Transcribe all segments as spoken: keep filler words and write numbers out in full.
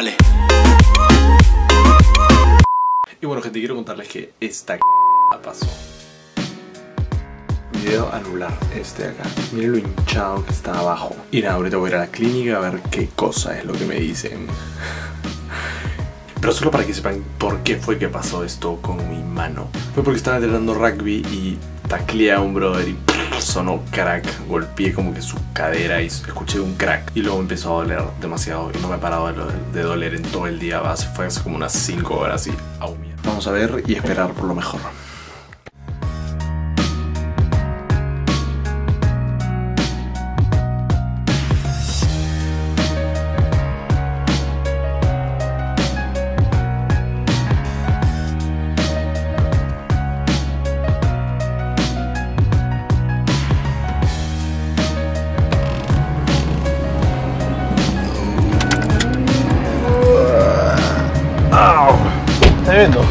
Dale. Y bueno, gente, quiero contarles que esta c pasó. Video anular este de acá. Miren lo hinchado que está abajo. Y nada, ahorita voy a ir a la clínica a ver qué cosa es lo que me dicen. Pero solo para que sepan por qué fue que pasó esto con mi mano. Fue porque estaba entrenando rugby y tacleé a un brother y sonó crack. Golpeé como que su cadera y escuché un crack. Y luego empezó a doler demasiado y no me he parado de doler en todo el día. Fue hace como unas cinco horas y aún mierda. Vamos a ver y esperar por lo mejor. Tremendo.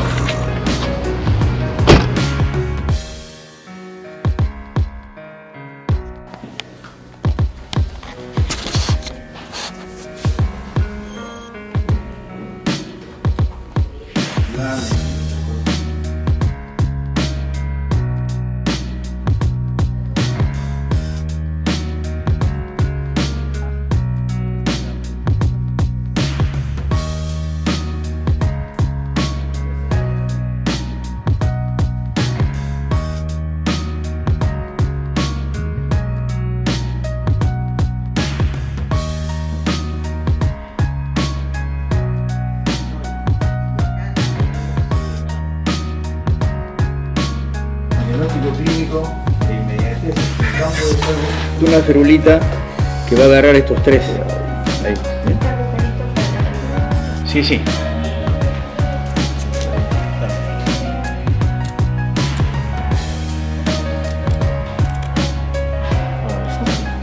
De inmediato de una ferulita que va a agarrar estos tres. Ahí. Sí, sí.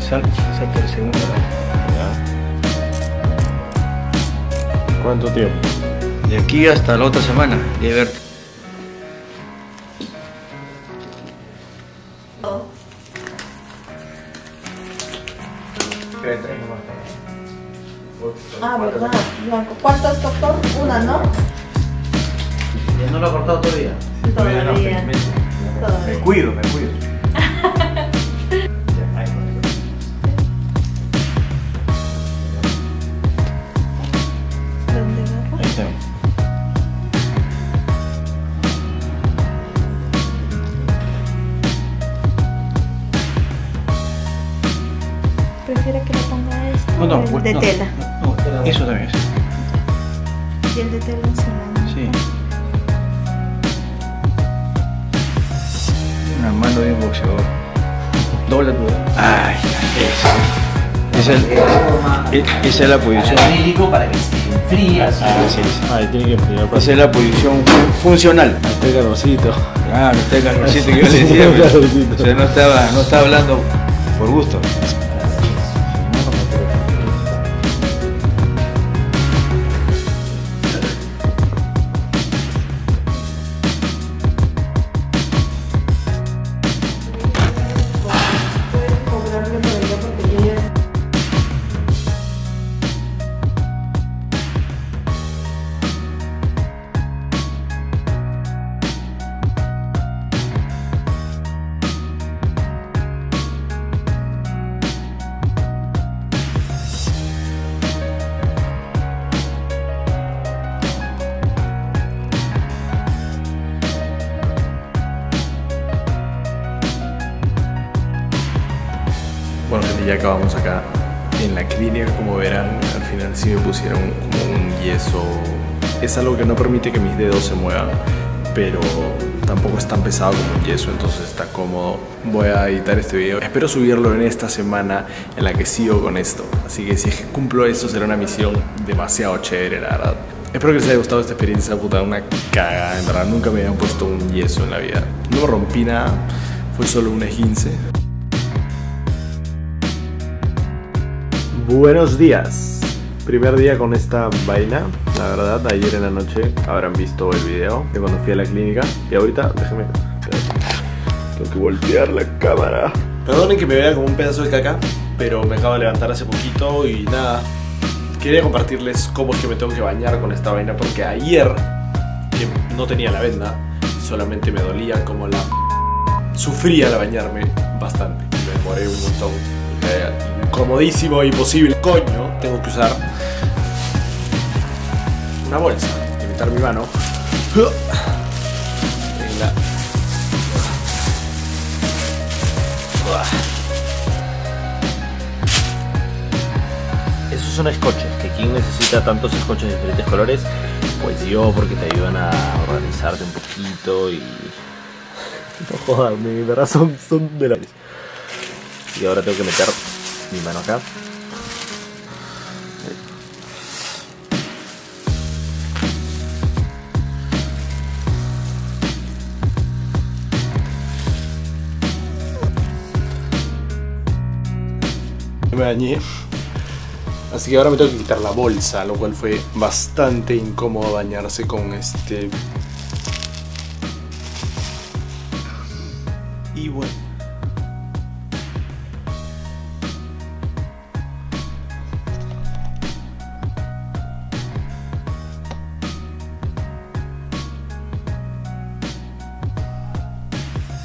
Salta el segundo. ¿Cuánto tiempo? De aquí hasta la otra semana de verte. Ah, verdad, blanco. ¿Cuántas, doctor? Una, ¿no? ¿Ya no lo ha cortado todavía? Sí, todavía. Todavía. No, me, todavía. Me cuido, me cuido. Prefiero que le ponga esto no, no, el de no, tela. No, no, tela. Eso también es. Y el de tela encima. Sí. Una mano de un boxeador. Doble tu. Ay, esa. Esa es la posición. Para que se enfríe. Así es. Ahí tiene que enfriar. Esa es la posición funcional. Está calorcito. Ah, está calorcito. Que yo le decía. O sea, no estaba, no estaba hablando por gusto. Bueno, gente, ya acabamos acá en la clínica. Como verán, al final sí me pusieron como un yeso. Es algo que no permite que mis dedos se muevan, pero tampoco es tan pesado como un yeso, entonces está cómodo. Voy a editar este video. Espero subirlo en esta semana en la que sigo con esto. Así que si cumplo esto, será una misión demasiado chévere, la verdad. Espero que les haya gustado esta experiencia, puta, una caga. En verdad, nunca me habían puesto un yeso en la vida. No me rompí nada, fue solo un esguince. Buenos días, primer día con esta vaina, la verdad ayer en la noche habrán visto el video de cuando fui a la clínica y ahorita déjenme, tengo que voltear la cámara. Perdonen que me vea como un pedazo de caca, pero me acabo de levantar hace poquito y nada, quería compartirles cómo es que me tengo que bañar con esta vaina, porque ayer, que no tenía la venda, solamente me dolía como la... Sufría al bañarme bastante, me demoré un montón, incomodísimo, imposible. Coño, tengo que usar una bolsa, evitar mi mano. Venga. Esos son escoches, que quien necesita tantos escoches de diferentes colores, pues yo, porque te ayudan a organizarte un poquito y... No jodas, mi verdad son, son de la... Y ahora tengo que meter mi mano acá. Me bañé, así que ahora me tengo que quitar la bolsa, lo cual fue bastante incómodo bañarse con este... Y bueno,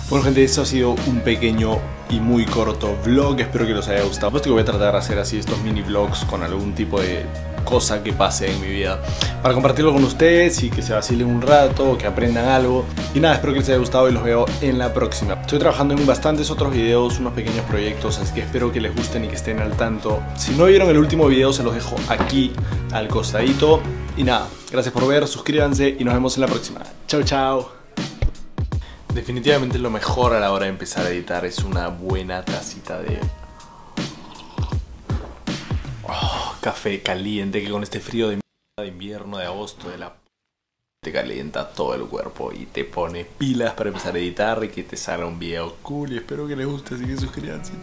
bueno gente, esto ha sido un pequeño y muy corto vlog, espero que les haya gustado. Pues voy a tratar de hacer así estos mini vlogs con algún tipo de cosa que pase en mi vida, para compartirlo con ustedes y que se vacilen un rato, que aprendan algo. Y nada, espero que les haya gustado y los veo en la próxima. Estoy trabajando en bastantes otros videos, unos pequeños proyectos, así que espero que les gusten y que estén al tanto. Si no vieron el último video, se los dejo aquí al costadito. Y nada, gracias por ver, suscríbanse y nos vemos en la próxima. Chao, chao. Definitivamente lo mejor a la hora de empezar a editar es una buena tacita de... Oh, café caliente, que con este frío de de invierno, de agosto, de la... Te calienta todo el cuerpo y te pone pilas para empezar a editar y que te salga un video cool. Y espero que les guste, así que suscríbanse.